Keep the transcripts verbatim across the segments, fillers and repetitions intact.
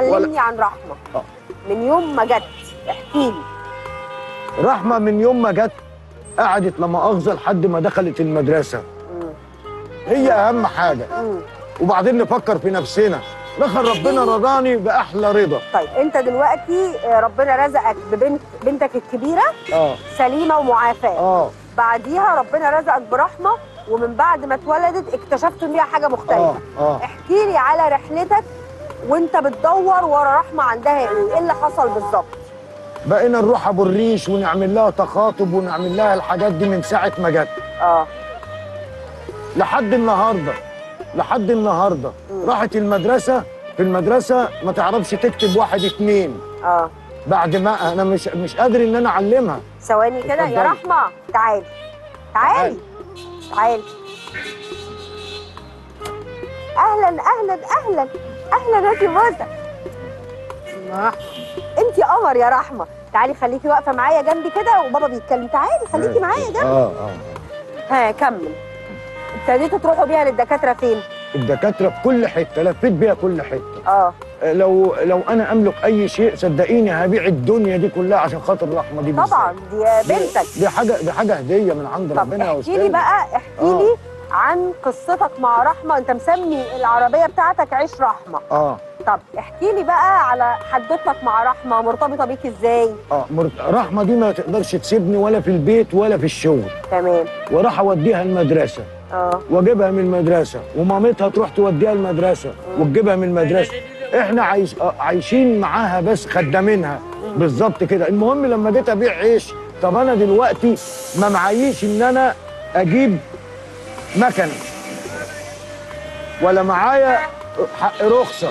كلمني عن رحمه. أوه. من يوم ما جت احكي لي. رحمه من يوم ما جت قعدت لما أخذ لحد ما دخلت المدرسه. مم. هي اهم حاجه. مم. وبعدين نفكر في نفسنا، نخل ربنا رضاني باحلى رضا. طيب انت دلوقتي ربنا رزقك ببنت، بنتك الكبيره أوه. سليمه ومعافاه. اه بعديها ربنا رزقك برحمه، ومن بعد ما اتولدت اكتشفت ان هي حاجه مختلفه. احكي لي على رحلتك وانت بتدور ورا رحمه عندها ايه؟ ايه اللي حصل بالظبط؟ بقينا نروح ابو الريش ونعمل لها تخاطب ونعمل لها الحاجات دي من ساعه ما جت. اه لحد النهارده لحد النهارده م. راحت المدرسه، في المدرسه ما تعرفش تكتب واحد اتنين. اه بعد ما انا مش مش قادر ان انا اعلمها. ثواني كده يا رحمه، تعالي تعالي تعالي. اهلا اهلا اهلا اهلا يا موسى. انتي قمر يا رحمه، تعالي خليكي واقفه معايا جنبي كده وبابا بيتكلم، تعالي خليكي معايا جنبي. اه اه ها كمل. ابتديتوا تروحوا بيها للدكاتره فين؟ الدكاتره في كل حته، لفيت بيها كل حته. اه لو لو انا املك اي شيء صدقيني هبيع الدنيا دي كلها عشان خاطر رحمه دي. طبعا دي بنتك، دي حاجه دي حاجه هديه من عند ربنا. طب احكي لي بقى، احكي لي عن قصتك مع رحمه. انت مسمي العربيه بتاعتك عيش رحمه. اه طب احكي لي بقى على حدوتك مع رحمه، مرتبطه بيك ازاي؟ اه مرت... رحمه دي ما تقدرش تسيبني ولا في البيت ولا في الشغل. تمام. وراح اوديها المدرسه. اه واجيبها من المدرسه، ومامتها تروح توديها المدرسه وتجيبها من المدرسه. احنا عايش... عايشين معاها بس خدامينها بالظبط كده. المهم لما جيت ابيع عيش، طب انا دلوقتي ما معيش ان انا اجيب مكنه ولا معايا حق رخصه،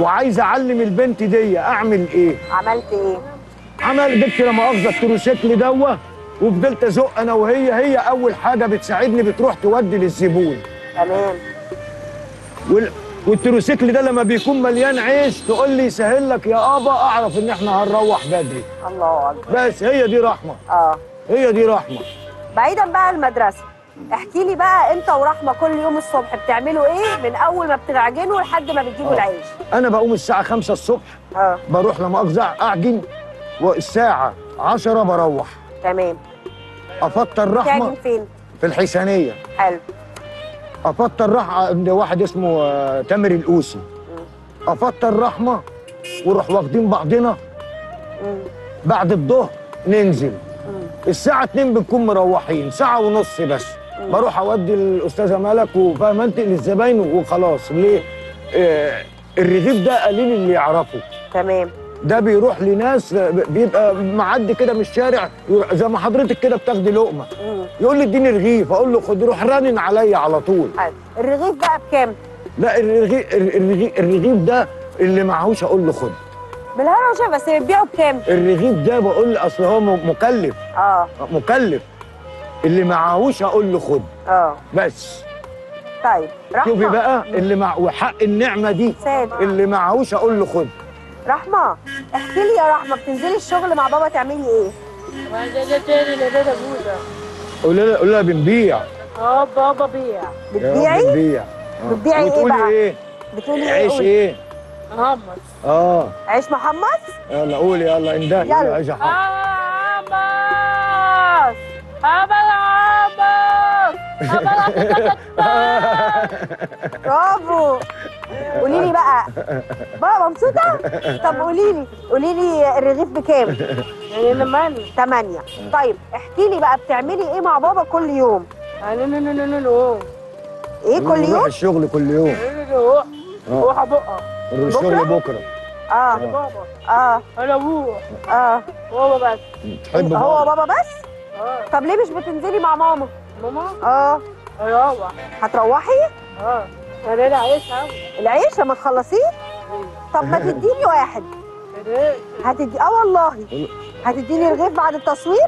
وعايز اعلم البنت دي اعمل ايه؟ عملت ايه؟ عمل جبت لما اخذ التروسيكل دوه وفضلت ازق انا وهي. هي اول حاجه بتساعدني بتروح تودي للزبون. تمام. والتروسيكل ده لما بيكون مليان عيش تقول لي سهل لك يا ابا، اعرف ان احنا هنروح بدري. الله اكبر. بس هي دي رحمه. اه هي دي رحمه. بعيدا بقى عن المدرسه، احكي لي بقى انت ورحمه كل يوم الصبح بتعملوا ايه من اول ما بتعجنوا لحد ما بتجيبوا العيش؟ انا بقوم الساعه خمسة الصبح. اه بروح لما اقزع اعجن، والساعه عشرة بروح. تمام. افطر رحمه. بتعجن فين؟ في الحسنيه. حلو. افطر رحمه عند واحد اسمه تامر الأوسي. افطر رحمه ونروح واخدين بعضنا. مم. بعد الظهر ننزل. الساعة اتنين بنكون مروحين، ساعة ونص بس. مم. بروح أودي الأستاذة ملك وفاهمة أنت للزباين وخلاص. ليه؟ آه الرغيف ده قليل اللي يعرفه. تمام. ده بيروح لناس بيبقى معدي كده من الشارع زي ما حضرتك كده بتاخدي لقمة. مم. يقول لي اديني رغيف، أقول له خد، روح رنن عليا على طول. حلو. الرغيف بقى بكام؟ لا الرغيف الرغيف, الرغيف ده اللي معهوش أقول له خد. بالهرشة بس. بيبيعوا بكام؟ الرغيف ده بقول اصل هو مكلف. اه مكلف، اللي معاهوش هقول له خد. اه بس. طيب رحمه، شوفي بقى اللي مع وحق النعمه دي سادة. اللي معاهوش هقول له خد. رحمه احكي لي يا رحمه، بتنزلي الشغل مع بابا تعملي ايه؟ بنزل تاني لبيت ابويا. قولي لها قولي لها بنبيع. اه بابا بيع. بتبيعي؟ بنبيع. بتبيعي ايه بقى؟ ايه؟ بتقولي ايه؟ عيش ايه؟ محمص. اه عيش محمص. يلا قولي يلا اندهي. يلا عيش محمص. ابا محمص ابا. برافو. قولي لي بقى بقى مبسوطه. طب قولي لي قولي لي الرغيف بكام؟ ثمانية. ثمانية. طيب احكي لي بقى بتعملي ايه مع بابا كل يوم؟ ايه كل يوم؟ نروح الشغل كل يوم. روح ابقى الشغل بكره. اه بابا. اه انا ابوه. اه هو بابا بس. تحب بابا؟ هو بابا بس؟ اه. طب ليه مش بتنزلي مع ماما؟ ماما؟ اه هروح. هتروحي؟ اه انا العيش قوي. العيش لما تخلصيه؟ طب ما تديني واحد. هتدي اه والله هتديني رغيف بعد التصوير؟